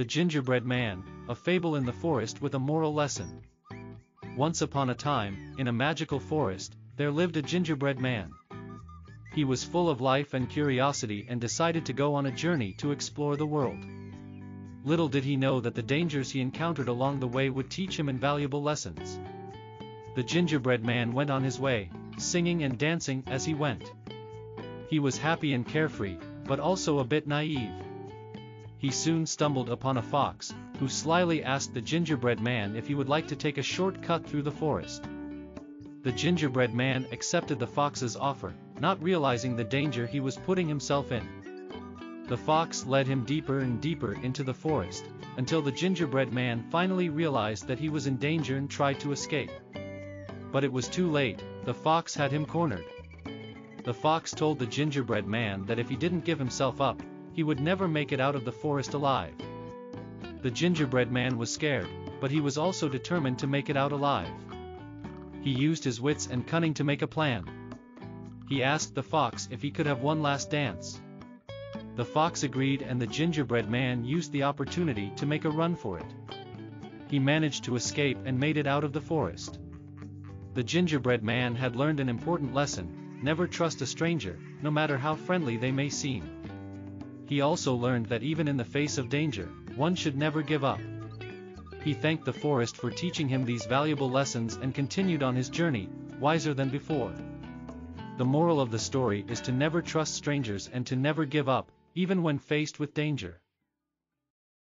The Gingerbread Man, a fable in the forest with a moral lesson. Once upon a time, in a magical forest, there lived a gingerbread man. He was full of life and curiosity and decided to go on a journey to explore the world. Little did he know that the dangers he encountered along the way would teach him invaluable lessons. The gingerbread man went on his way, singing and dancing as he went. He was happy and carefree, but also a bit naive. He soon stumbled upon a fox, who slyly asked the gingerbread man if he would like to take a short cut through the forest. The gingerbread man accepted the fox's offer, not realizing the danger he was putting himself in. The fox led him deeper and deeper into the forest, until the gingerbread man finally realized that he was in danger and tried to escape. But it was too late, the fox had him cornered. The fox told the gingerbread man that if he didn't give himself up, he would never make it out of the forest alive. The gingerbread man was scared, but he was also determined to make it out alive. He used his wits and cunning to make a plan. He asked the fox if he could have one last dance. The fox agreed, and the gingerbread man used the opportunity to make a run for it. He managed to escape and made it out of the forest. The gingerbread man had learned an important lesson: never trust a stranger, no matter how friendly they may seem. He also learned that even in the face of danger, one should never give up. He thanked the forest for teaching him these valuable lessons and continued on his journey, wiser than before. The moral of the story is to never trust strangers and to never give up, even when faced with danger.